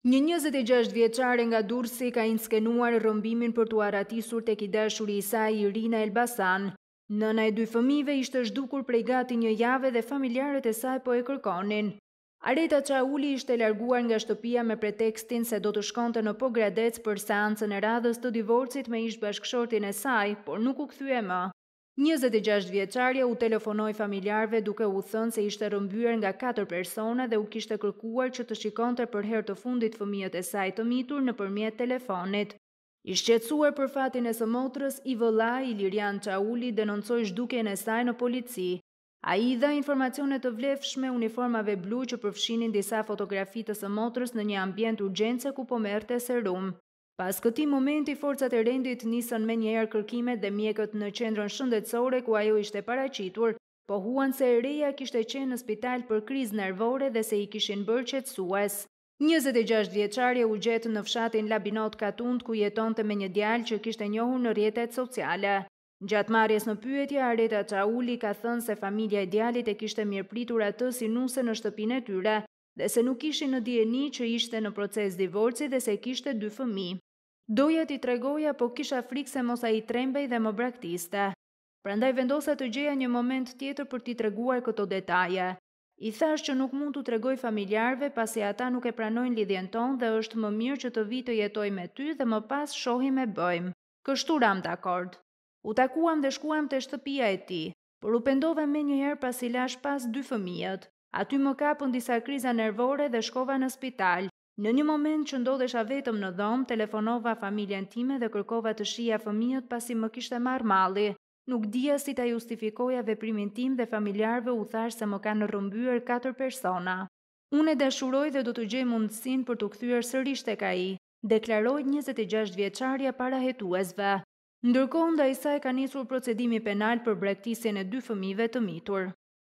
Një 26 vjeçare nga Durrësi ka inskenuar rrëmbimin për t'u aratisur tek i dashuri i saj Irina Elbasan. Nëna e dy fëmijëve ishte zhdukur prej gati një jave dhe familjarët e saj po e kërkonin. Areta Çauli ishte larguar nga shtëpia me pretekstin se do të shkonte në Pogradec për seancën e radhës të divorcit me ish-bashkëshortin e saj, por nuk u kthye më. 26 vjeçaria u telefonoi familjarëve duke u thënë se ishte rrëmbyer nga 4 persona dhe u kishte kërkuar që të shikonte për herë të fundit fëmijët e saj të mitur nëpërmjet telefonit. I shqetësuar për fatin e së motrës, i vëllai Ilirian Çauli denoncoi zhdukjen e saj në polici. Ai i dha informacione të vlefshme uniformave blu që përfshinin disa fotografi të së motrës në një ambient urgjence ku po merrte serum. Pas këtij momenti, forcat e rendit nisën menjëherë kërkimet dhe mjekët në qendrën shëndetësore ku ajo ishte paraqitur, po huan se e reja kishte qenë në spital për krizë nervore dhe se i kishin bërë qetësues. 26 vjeçaria u gjet në fshatin Labinot Katund ku jetonte me një djalë që kishte njohur në rrjetet sociale. Gjatë marrjes në pyetje, Areta Çauli ka thënë se familja e djalit e kishte mirëpritur atë si nuse në shtëpinë e tyre dhe se nuk ishin në dieni që ishte në proces divorci dhe se kishte dy fëmijë. Doja t'i tregoja, po kisha frikë se mos ai trembej dhe më braktiste. Prandaj vendosa të gjeja një moment tjetër për t'i treguar këto detaje. I thash që nuk mund t'u tregoj familjarëve pasi ata nuk e pranojnë lidhjen tonë dhe është më mirë që të vi të jetoj me ty dhe më pas shohim e bëjmë. Kështu ram dakord. U takuam dhe shkuam te shtëpia e tij, por u pendova menjëherë pasi lash pas dy fëmijët. Aty më kapën disa kriza nervore dhe shkova në spital. Në një moment që ndodhesha vetëm në dhomë, telefonova familjen time dhe kërkova të shija fëmijët pasi më kishte marrë malli. Nuk dija si ta justifikoja veprimin tim dhe familjarëve u thash se më kanë rrëmbyer 4 persona. Unë e dashuroj dhe do të gjej mundësinë për t'u kthyer sërish tek ai, deklaroi 26 vjeçaria para hetuesve. Ndërkohë ndaj saj ka nisur procedimi penal për braktisjen e dy fëmijëve të mitur.